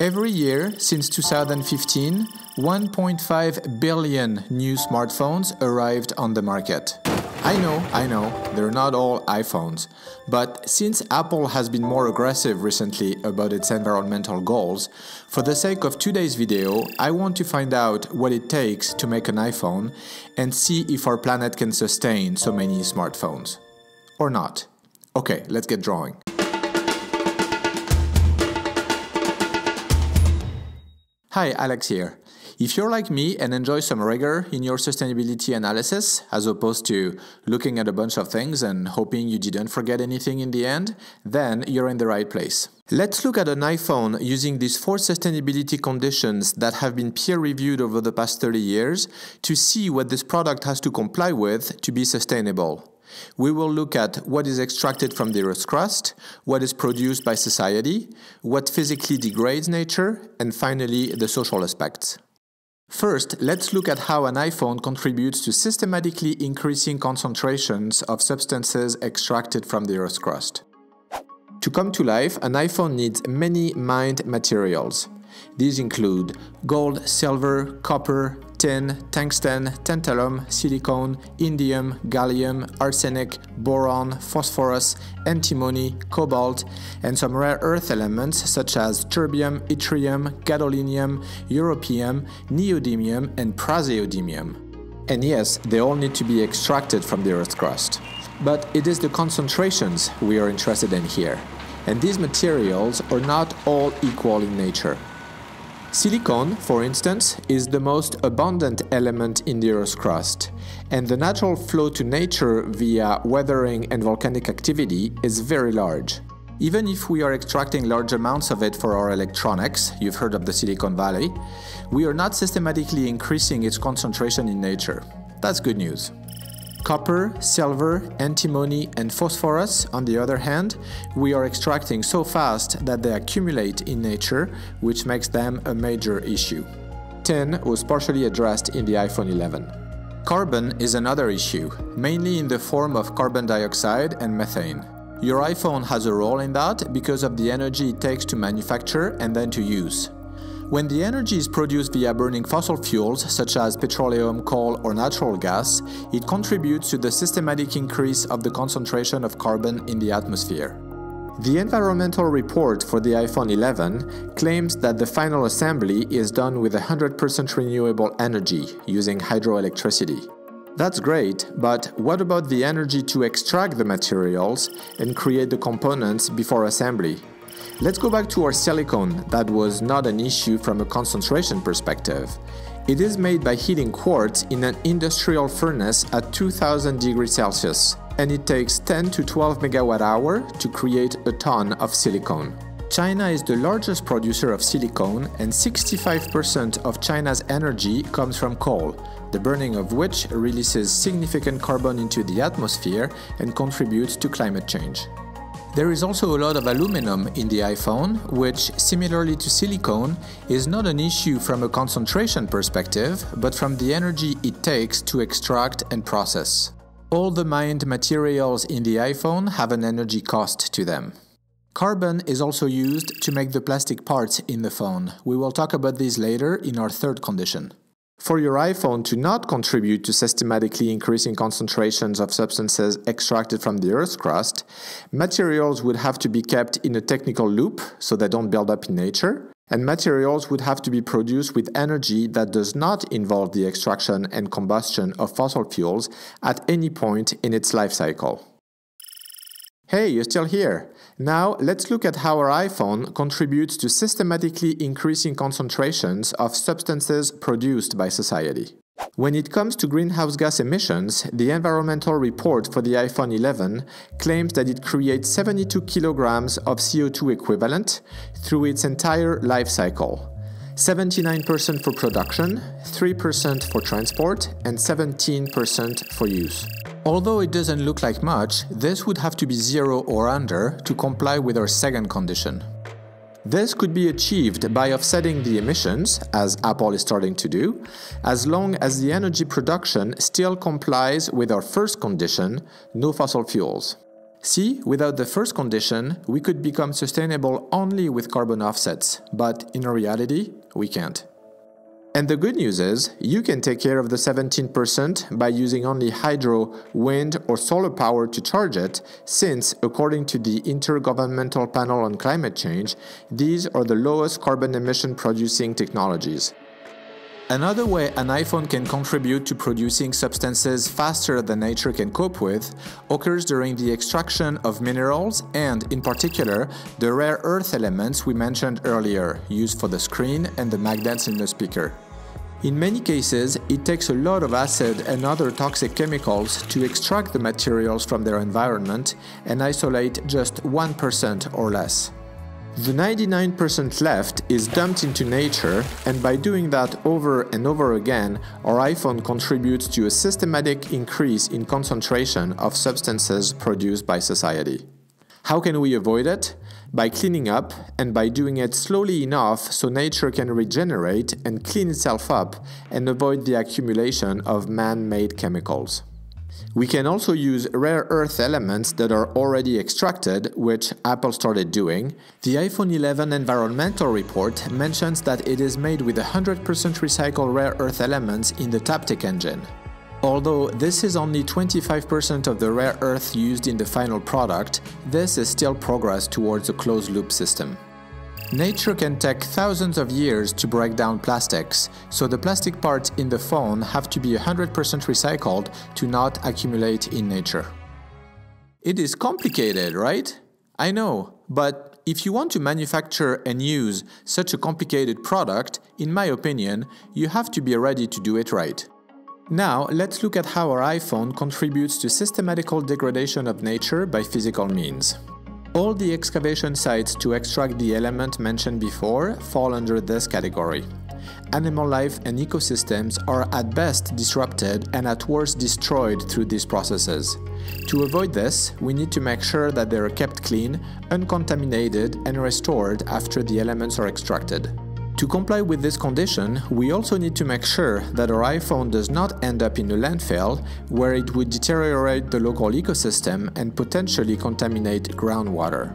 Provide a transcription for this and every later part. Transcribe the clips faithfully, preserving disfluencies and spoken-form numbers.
Every year, since two thousand fifteen, one point five billion new smartphones arrived on the market. I know, I know, they're not all iPhones. But since Apple has been more aggressive recently about its environmental goals, for the sake of today's video, I want to find out what it takes to make an iPhone and see if our planet can sustain so many smartphones. Or not. Okay, let's get drawing. Hi, Alex here. If you're like me and enjoy some rigor in your sustainability analysis, as opposed to looking at a bunch of things and hoping you didn't forget anything in the end, then you're in the right place. Let's look at an iPhone using these four sustainability conditions that have been peer-reviewed over the past thirty years to see what this product has to comply with to be sustainable. We will look at what is extracted from the Earth's crust, what is produced by society, what physically degrades nature, and finally, the social aspects. First, let's look at how an iPhone contributes to systematically increasing concentrations of substances extracted from the Earth's crust. To come to life, an iPhone needs many mined materials. These include gold, silver, copper, tin, tungsten, tantalum, silicon, indium, gallium, arsenic, boron, phosphorus, antimony, cobalt, and some rare earth elements such as terbium, yttrium, gadolinium, europium, neodymium, and praseodymium. And yes, they all need to be extracted from the Earth's crust. But it is the concentrations we are interested in here. And these materials are not all equal in nature. Silicon, for instance, is the most abundant element in the Earth's crust, and the natural flow to nature via weathering and volcanic activity is very large. Even if we are extracting large amounts of it for our electronics, you've heard of the Silicon Valley, we are not systematically increasing its concentration in nature. That's good news. Copper, silver, antimony, and phosphorus, on the other hand, we are extracting so fast that they accumulate in nature, which makes them a major issue. Tin was partially addressed in the iPhone eleven. Carbon is another issue, mainly in the form of carbon dioxide and methane. Your iPhone has a role in that because of the energy it takes to manufacture and then to use. When the energy is produced via burning fossil fuels, such as petroleum, coal, or natural gas, it contributes to the systematic increase of the concentration of carbon in the atmosphere. The environmental report for the iPhone eleven claims that the final assembly is done with one hundred percent renewable energy, using hydroelectricity. That's great, but what about the energy to extract the materials and create the components before assembly? Let's go back to our silicon that was not an issue from a concentration perspective. It is made by heating quartz in an industrial furnace at two thousand degrees Celsius, and it takes ten to twelve megawatt hours to create a ton of silicon. China is the largest producer of silicon, and sixty-five percent of China's energy comes from coal, the burning of which releases significant carbon into the atmosphere and contributes to climate change. There is also a lot of aluminum in the iPhone, which, similarly to silicon, is not an issue from a concentration perspective, but from the energy it takes to extract and process. All the mined materials in the iPhone have an energy cost to them. Carbon is also used to make the plastic parts in the phone. We will talk about these later in our third condition. For your iPhone to not contribute to systematically increasing concentrations of substances extracted from the Earth's crust, materials would have to be kept in a technical loop so they don't build up in nature, and materials would have to be produced with energy that does not involve the extraction and combustion of fossil fuels at any point in its life cycle. Hey, you're still here! Now, let's look at how our iPhone contributes to systematically increasing concentrations of substances produced by society. When it comes to greenhouse gas emissions, the environmental report for the iPhone eleven claims that it creates seventy-two kilograms of C O two equivalent through its entire life cycle. seventy-nine percent for production, three percent for transport, and seventeen percent for use. Although it doesn't look like much, this would have to be zero or under to comply with our second condition. This could be achieved by offsetting the emissions, as Apple is starting to do, as long as the energy production still complies with our first condition, no fossil fuels. See, without the first condition, we could become sustainable only with carbon offsets, but in reality, we can't. And the good news is, you can take care of the seventeen percent by using only hydro, wind or solar power to charge it, since, according to the Intergovernmental Panel on Climate Change, these are the lowest carbon emission producing technologies. Another way an iPhone can contribute to producing substances faster than nature can cope with occurs during the extraction of minerals and, in particular, the rare earth elements we mentioned earlier, used for the screen and the magnets in the speaker. In many cases, it takes a lot of acid and other toxic chemicals to extract the materials from their environment and isolate just one percent or less. The ninety-nine percent left is dumped into nature, and by doing that over and over again, our iPhone contributes to a systematic increase in concentration of substances produced by society. How can we avoid it? By cleaning up, and by doing it slowly enough so nature can regenerate and clean itself up and avoid the accumulation of man-made chemicals. We can also use rare earth elements that are already extracted, which Apple started doing. The iPhone eleven environmental report mentions that it is made with one hundred percent recycled rare earth elements in the Taptic Engine. Although this is only twenty-five percent of the rare earth used in the final product, this is still progress towards a closed-loop system. Nature can take thousands of years to break down plastics, so the plastic parts in the phone have to be one hundred percent recycled to not accumulate in nature. It is complicated, right? I know, but if you want to manufacture and use such a complicated product, in my opinion, you have to be ready to do it right. Now, let's look at how our iPhone contributes to systematical degradation of nature by physical means. All the excavation sites to extract the element mentioned before fall under this category. Animal life and ecosystems are at best disrupted and at worst destroyed through these processes. To avoid this, we need to make sure that they are kept clean, uncontaminated and restored after the elements are extracted. To comply with this condition, we also need to make sure that our iPhone does not end up in a landfill, where it would deteriorate the local ecosystem and potentially contaminate groundwater.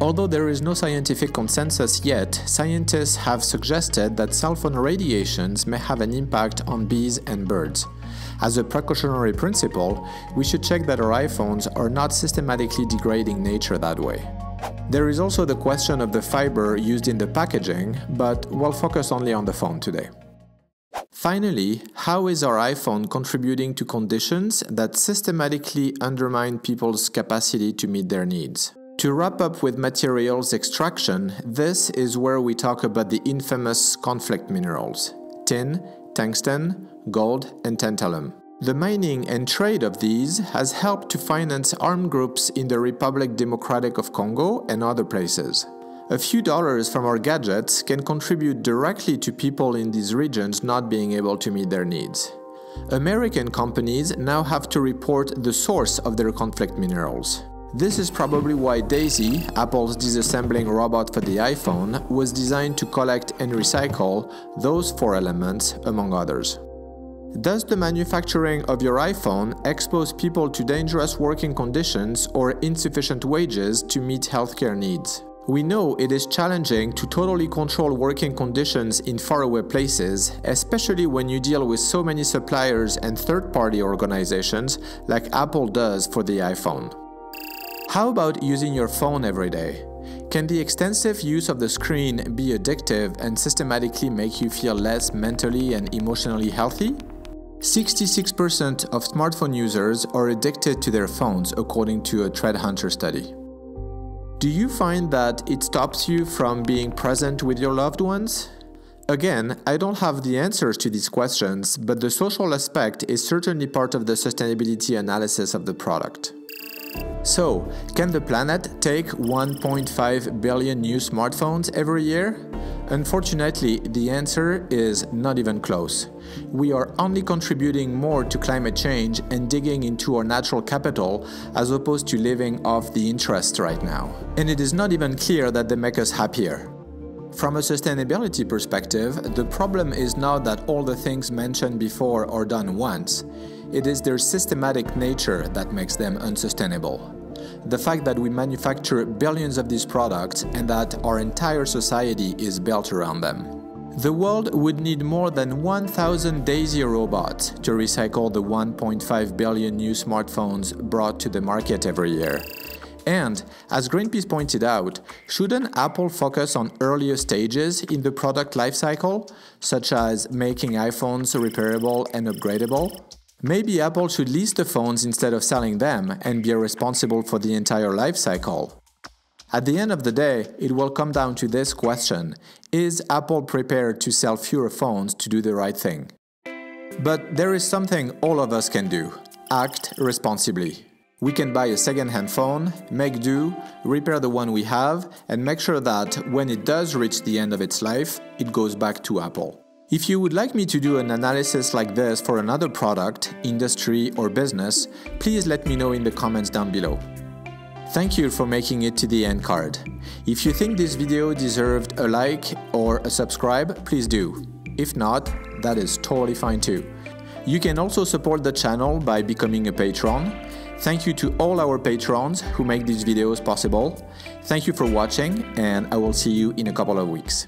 Although there is no scientific consensus yet, scientists have suggested that cell phone radiations may have an impact on bees and birds. As a precautionary principle, we should check that our iPhones are not systematically degrading nature that way. There is also the question of the fiber used in the packaging, but we'll focus only on the phone today. Finally, how is our iPhone contributing to conditions that systematically undermine people's capacity to meet their needs? To wrap up with materials extraction, this is where we talk about the infamous conflict minerals: tin, tungsten, gold, and tantalum. The mining and trade of these has helped to finance armed groups in the Republic Democratic of Congo and other places. A few dollars from our gadgets can contribute directly to people in these regions not being able to meet their needs. American companies now have to report the source of their conflict minerals. This is probably why Daisy, Apple's disassembling robot for the iPhone, was designed to collect and recycle those four elements, among others. Does the manufacturing of your iPhone expose people to dangerous working conditions or insufficient wages to meet healthcare needs? We know it is challenging to totally control working conditions in faraway places, especially when you deal with so many suppliers and third-party organizations like Apple does for the iPhone. How about using your phone every day? Can the extensive use of the screen be addictive and systematically make you feel less mentally and emotionally healthy? sixty-six percent of smartphone users are addicted to their phones, according to a Treadhunter study. Do you find that it stops you from being present with your loved ones? Again, I don't have the answers to these questions, but the social aspect is certainly part of the sustainability analysis of the product. So, can the planet take one point five billion new smartphones every year? Unfortunately, the answer is not even close. We are only contributing more to climate change and digging into our natural capital as opposed to living off the interest right now. And it is not even clear that they make us happier. From a sustainability perspective, the problem is not that all the things mentioned before are done once. It is their systematic nature that makes them unsustainable. The fact that we manufacture billions of these products and that our entire society is built around them. The world would need more than one thousand Daisy robots to recycle the one point five billion new smartphones brought to the market every year. And, as Greenpeace pointed out, shouldn't Apple focus on earlier stages in the product lifecycle, such as making iPhones repairable and upgradable? Maybe Apple should lease the phones instead of selling them and be responsible for the entire lifecycle. At the end of the day, it will come down to this question: is Apple prepared to sell fewer phones to do the right thing? But there is something all of us can do: act responsibly. We can buy a second-hand phone, make do, repair the one we have, and make sure that when it does reach the end of its life, it goes back to Apple. If you would like me to do an analysis like this for another product, industry, or business, please let me know in the comments down below. Thank you for making it to the end card. If you think this video deserved a like or a subscribe, please do. If not, that is totally fine too. You can also support the channel by becoming a patron. Thank you to all our patrons who make these videos possible. Thank you for watching, and I will see you in a couple of weeks.